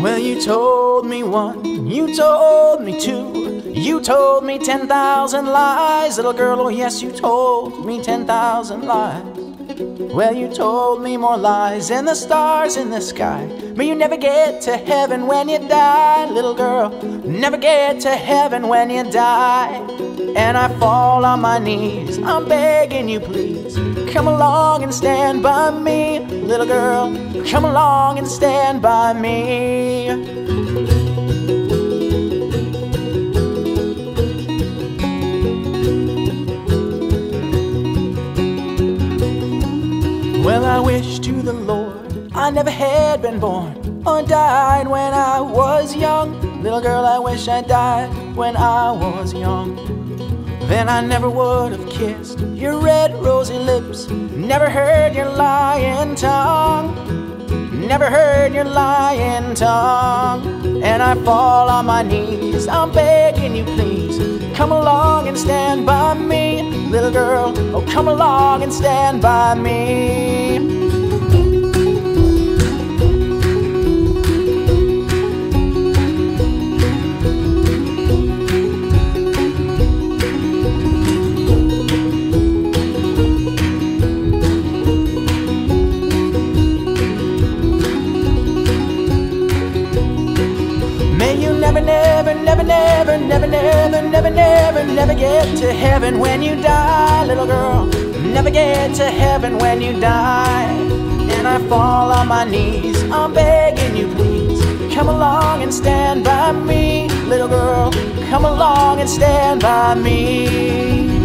Well, you told me one, you told me two, you told me 10,000 lies, little girl, oh yes, you told me 10,000 lies. Well, you told me more lies than the stars in the sky, but you never get to heaven when you die, little girl. Never get to heaven when you die. And I fall on my knees, I'm begging you please, come along and stand by me, little girl. Come along and stand by me. Well, I wish to the Lord I never had been born or died when I was young. Little girl, I wish I died when I was young. Then I never would have kissed your red rosy lips, never heard your lying tongue, never heard your lying tongue. And I fall on my knees, I'm begging you please, come along and stand by me, little girl. Oh, come along and stand by me. May you never, never, never, never, never, never, never, never, never get to heaven when you die, little girl. Never get to heaven when you die. And I fall on my knees, I'm begging you please, come along and stand by me, little girl. Come along and stand by me.